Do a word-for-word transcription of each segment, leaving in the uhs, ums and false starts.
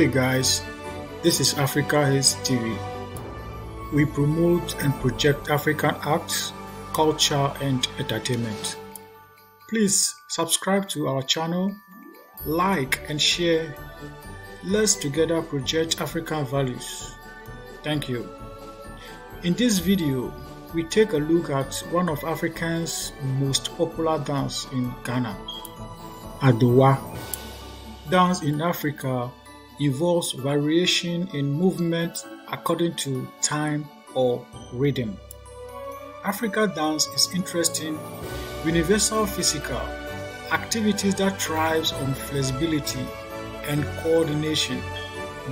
Hey guys, this is Africa Haze T V. We promote and project African arts, culture and entertainment. Please subscribe to our channel, like and share. Let's together project African values. Thank you. In this video, we take a look at one of Africa's most popular dance in Ghana, Adowa. Dance in Africa involves variation in movement according to time or rhythm. African dance is interesting, universal physical, activities that thrives on flexibility and coordination,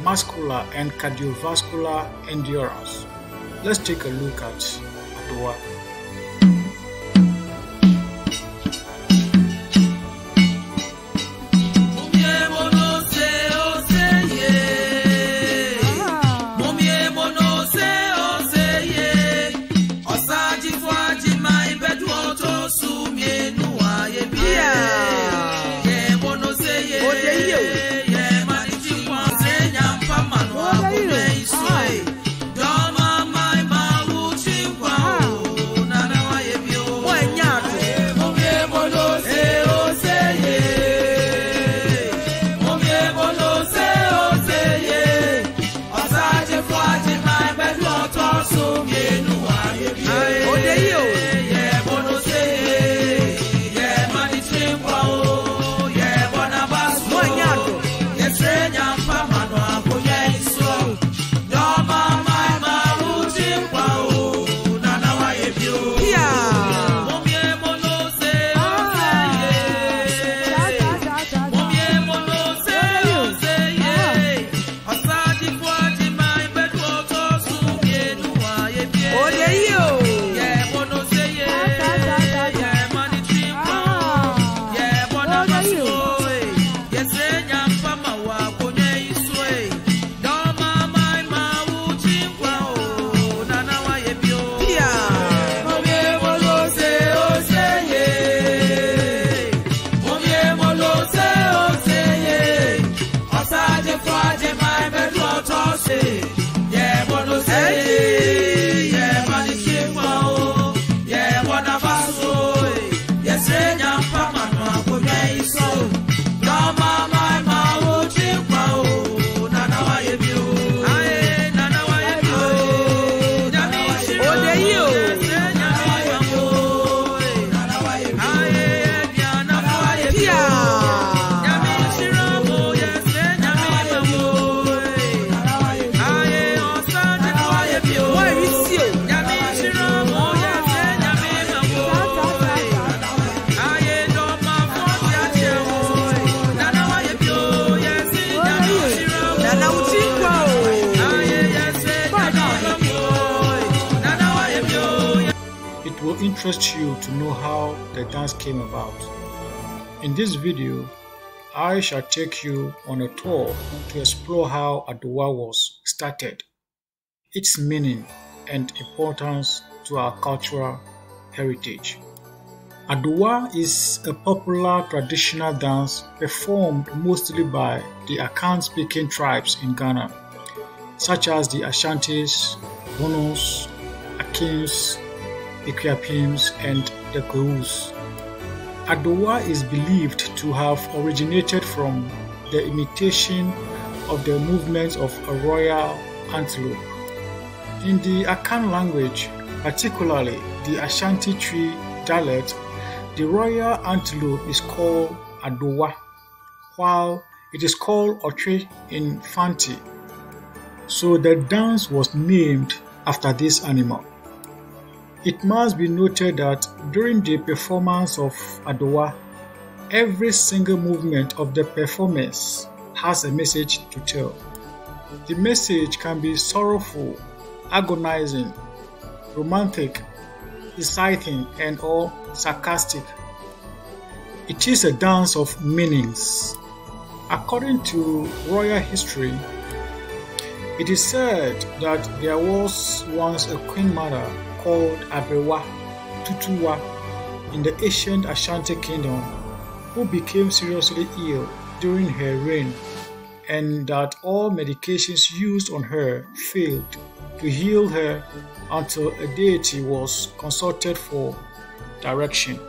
muscular and cardiovascular endurance. Let's take a look at Adowa. It will interest you to know how the dance came about. In this video, I shall take you on a tour to explore how Adowa was started, its meaning and importance to our cultural heritage. Adowa is a popular traditional dance performed mostly by the Akan-speaking tribes in Ghana, such as the Ashantis, Bunus, Akins, the Kuyapins and the Kuyus. Adowa is believed to have originated from the imitation of the movements of a royal antelope. In the Akan language, particularly the Asante Twi dialect, the royal antelope is called Adowa, while it is called Otri in Fanti. So the dance was named after this animal. It must be noted that during the performance of Adowa, every single movement of the performance has a message to tell. The message can be sorrowful, agonizing, romantic, exciting, and/or sarcastic. It is a dance of meanings. According to royal history, it is said that there was once a queen mother called Abewa Tutuwa in the ancient Ashanti kingdom, who became seriously ill during her reign and that all medications used on her failed to heal her until a deity was consulted for direction.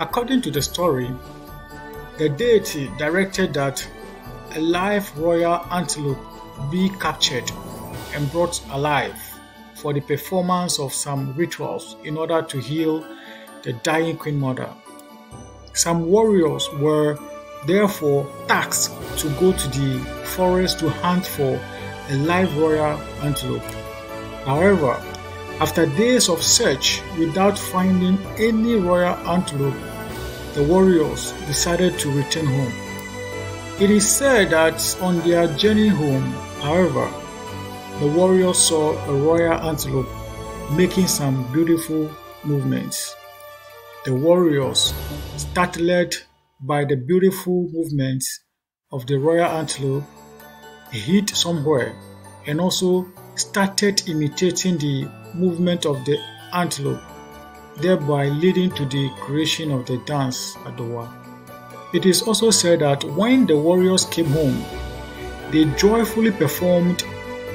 According to the story, the deity directed that a live royal antelope be captured and brought alive for the performance of some rituals in order to heal the dying queen mother. Some warriors were therefore tasked to go to the forest to hunt for a live royal antelope. However, after days of search without finding any royal antelope, the warriors decided to return home. It is said that on their journey home, however, the warriors saw a royal antelope making some beautiful movements. The warriors, startled by the beautiful movements of the royal antelope, hid somewhere and also started imitating the movement of the antelope, thereby leading to the creation of the dance Adowa. It is also said that when the warriors came home, they joyfully performed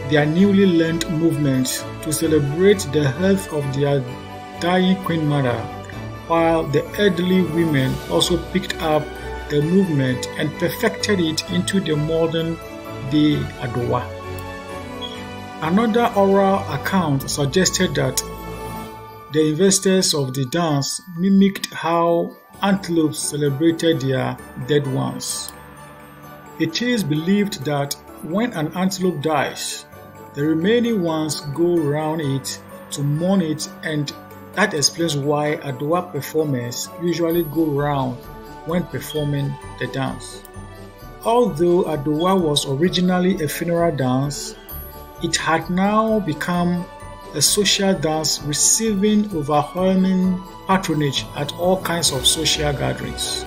their newly learned movements to celebrate the health of their dying queen mother, while the elderly women also picked up the movement and perfected it into the modern-day Adowa. Another oral account suggested that the investors of the dance mimicked how antelopes celebrated their dead ones. It is believed that when an antelope dies, the remaining ones go round it to mourn it, and that explains why Adowa performers usually go round when performing the dance. Although Adowa was originally a funeral dance, it had now become a social dance, receiving overwhelming patronage at all kinds of social gatherings.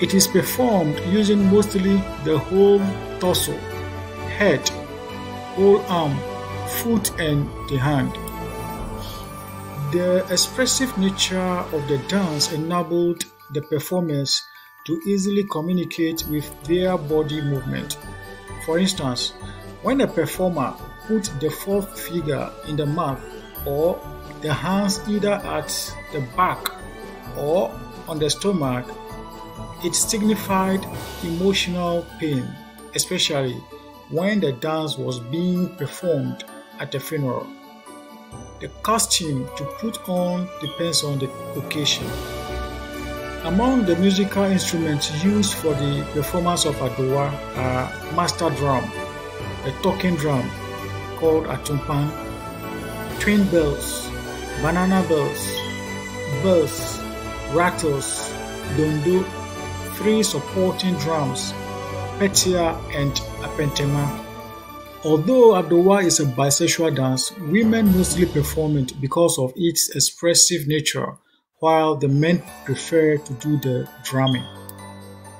It is performed using mostly the whole torso, head, whole arm, foot, and the hand. The expressive nature of the dance enabled the performers to easily communicate with their body movement. For instance, when a performer put the fourth finger in the mouth or the hands either at the back or on the stomach, it signified emotional pain, especially when the dance was being performed at a funeral. The costume to put on depends on the occasion. Among the musical instruments used for the performance of Adowa are master drum, a talking drum called Atumpan, twin bells, banana bells, bells, rattles, Dondo, three supporting drums, Petia and Apentema. Although Adowa is a bisexual dance, women mostly perform it because of its expressive nature, while the men prefer to do the drumming.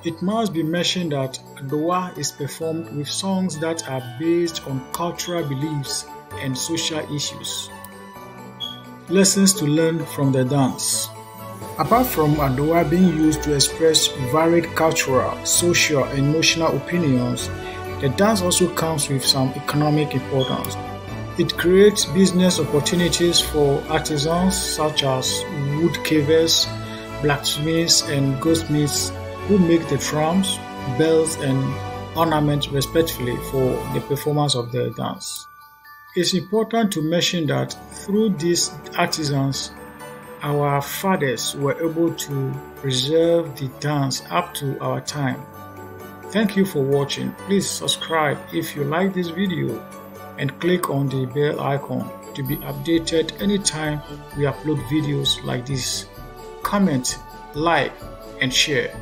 It must be mentioned that Adowa is performed with songs that are based on cultural beliefs and social issues. Lessons to learn from the dance. Apart from Adowa being used to express varied cultural, social, and emotional opinions, the dance also comes with some economic importance. It creates business opportunities for artisans such as wood carvers, blacksmiths, and goldsmiths, who make the drums, bells, and ornaments respectively for the performance of the dance. It's important to mention that through these artisans, our fathers were able to preserve the dance up to our time. Thank you for watching. Please subscribe if you like this video and click on the bell icon to be updated anytime we upload videos like this. Comment, like, and share.